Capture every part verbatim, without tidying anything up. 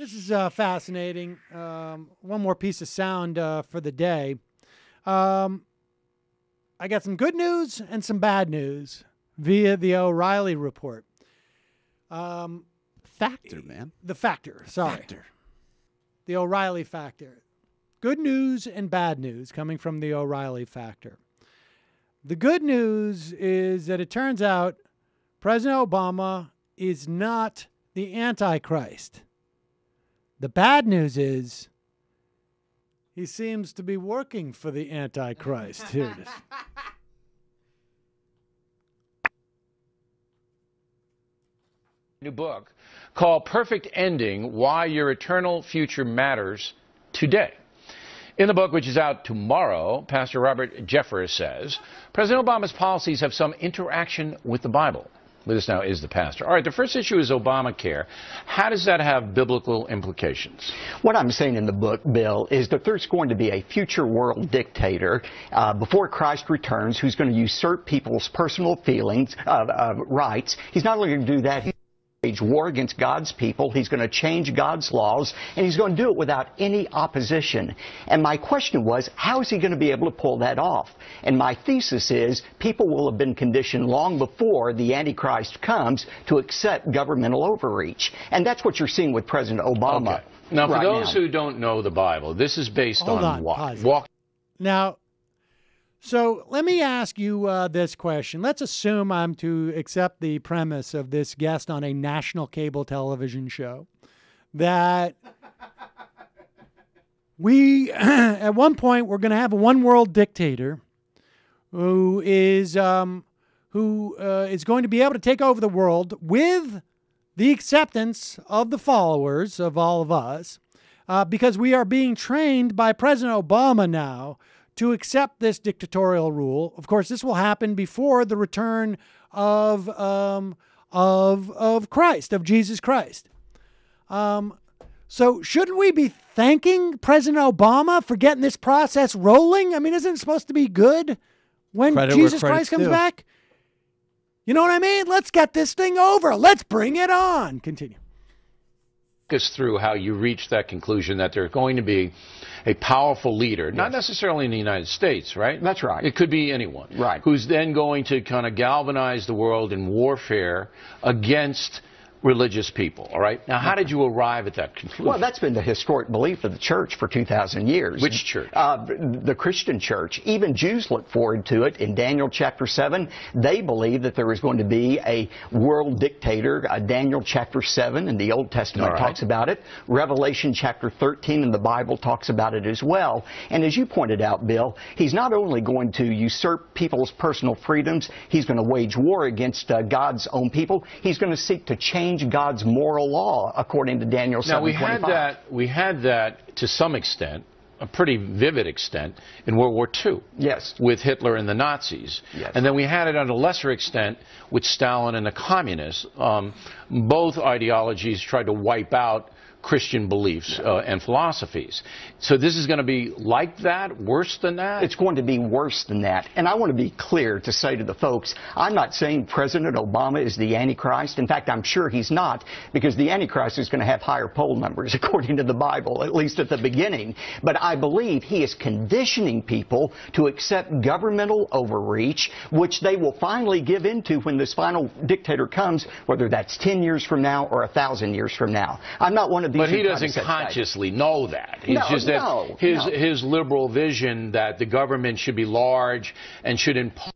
This is uh, fascinating. Um, one more piece of sound uh, for the day. Um, I got some good news and some bad news via the O'Reilly report. Um, factor, man. The factor, sorry. Factor. The O'Reilly factor. Good news and bad news coming from the O'Reilly factor. The good news is that it turns out President Obama is not the Antichrist. The bad news is he seems to be working for the Antichrist. Here it is. New book called Perfect Ending, Why Your Eternal Future Matters Today. In the book, which is out tomorrow, Pastor Robert Jeffers says, President Obama's policies have some interaction with the Bible. With us now is the pastor. All right, the first issue is Obamacare. How does that have biblical implications? What I'm saying in the book, Bill, is that there's going to be a future world dictator uh, before Christ returns who's going to usurp people's personal feelings, uh, uh, rights. He's not only going to do that, he's going to wage war against God's people, he's going to change God's laws, and he's going to do it without any opposition. And my question was, how is he going to be able to pull that off? And my thesis is, people will have been conditioned long before the Antichrist comes to accept governmental overreach. And that's what you're seeing with President Obama. Okay. Now, for right those now. who don't know the Bible, this is based Hold on, on walk. walk. Now, so let me ask you uh, this question. Let's assume I'm to accept the premise of this guest on a national cable television show that we, at one point, we're going to have a one-world dictator who is um, who uh, is going to be able to take over the world with the acceptance of the followers of all of us, uh, because we are being trained by President Obama now to accept this dictatorial rule. Of course, this will happen before the return of um, of of Christ, of Jesus Christ. Um, so shouldn't we be thanking President Obama for getting this process rolling? I mean, isn't it supposed to be good when Credit Jesus Christ comes due. back? You know what I mean? Let's get this thing over. Let's bring it on. Continue. Us through how you reached that conclusion that there's going to be a powerful leader, yes. not necessarily in the United States, right? That's right. It could be anyone, right? Who's then going to kind of galvanize the world in warfare against religious people, all right? Now, how did you arrive at that conclusion? Well, that's been the historic belief of the church for two thousand years. Which church? Uh, the Christian church. Even Jews look forward to it. In Daniel chapter seven, they believe that there is going to be a world dictator. Uh, Daniel chapter seven in the Old Testament all right. talks about it. Revelation chapter thirteen in the Bible talks about it as well. And as you pointed out, Bill, he's not only going to usurp people's personal freedoms, he's going to wage war against uh, God's own people. He's going to seek to change God's moral law, according to Daniel seven twenty-five. Now, we had that, we had that to some extent, a pretty vivid extent, in World War Two. Yes. With Hitler and the Nazis. Yes. And then we had it on a lesser extent with Stalin and the communists. Um, both ideologies tried to wipe out Christian beliefs uh, and philosophies. So this is going to be like that, worse than that? It's going to be worse than that. And I want to be clear to say to the folks, I'm not saying President Obama is the Antichrist. In fact, I'm sure he's not, because the Antichrist is going to have higher poll numbers, according to the Bible, at least at the beginning. But I believe he is conditioning people to accept governmental overreach, which they will finally give into when this final dictator comes, whether that's ten years from now or one thousand years from now. I'm not one of But he doesn't consciously know that. It's no, just that no, his, no. his liberal vision that the government should be large and should impose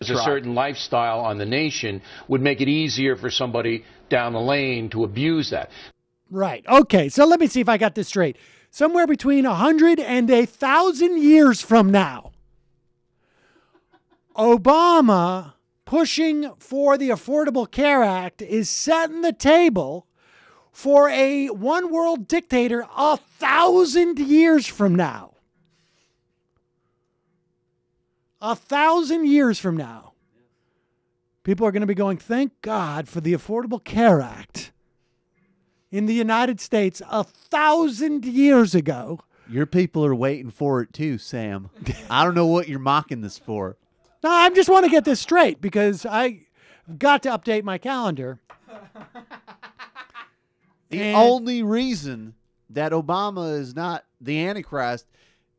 That's a right. certain lifestyle on the nation would make it easier for somebody down the lane to abuse that. Right. Okay. So let me see if I got this straight. Somewhere between one hundred and one thousand years from now, Obama pushing for the Affordable Care Act is setting the table for a one-world dictator a thousand years from now. A thousand years from now. People are going to be going, thank God for the Affordable Care Act in the United States a thousand years ago. Your people are waiting for it too, Sam. I don't know what you're mocking this for. No, I just want to get this straight because I got to update my calendar. The and only reason that Obama is not the Antichrist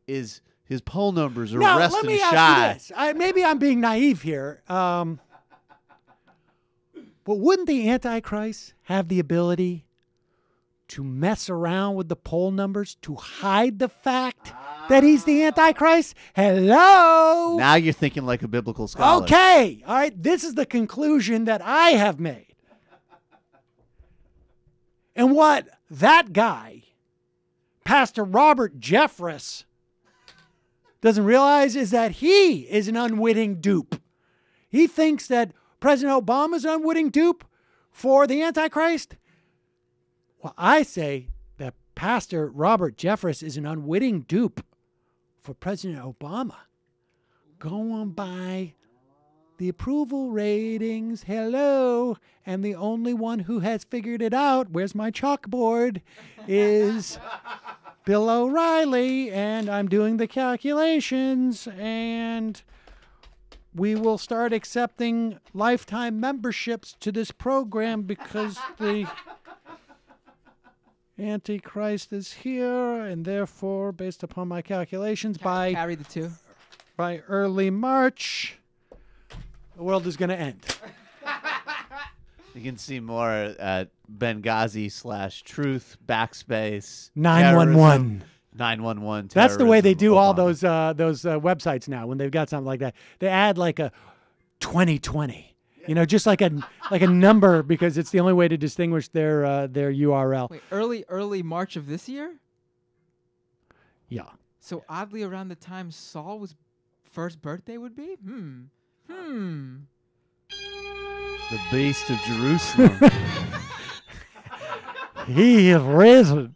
is his poll numbers are now, resting let me shy. Ask you this. I, maybe I'm being naive here. Um, but wouldn't the Antichrist have the ability to mess around with the poll numbers to hide the fact ah. that he's the Antichrist? Hello? Now you're thinking like a biblical scholar. Okay. All right. This is the conclusion that I have made. And what that guy, Pastor Robert Jeffress, doesn't realize is that he is an unwitting dupe. He thinks that President Obama's an unwitting dupe for the Antichrist. Well, I say that Pastor Robert Jeffress is an unwitting dupe for President Obama. Going by the approval ratings, hello, and the only one who has figured it out, where's my chalkboard, is Bill O'Reilly, and I'm doing the calculations, and we will start accepting lifetime memberships to this program because the Antichrist is here, and therefore, based upon my calculations, Can by, carry the two. by early March, the world is going to end. You can see more at Benghazi slash truth, backspace, nine one one. nine one one. That's the way they do Obama. all those uh, those uh, websites now when they've got something like that. They add like a twenty twenty, you know, just like a like a number because it's the only way to distinguish their uh, their U R L. Wait, early early March of this year? Yeah. So oddly around the time Saul's first birthday would be? Hmm. Hmm. The beast of Jerusalem. He is risen.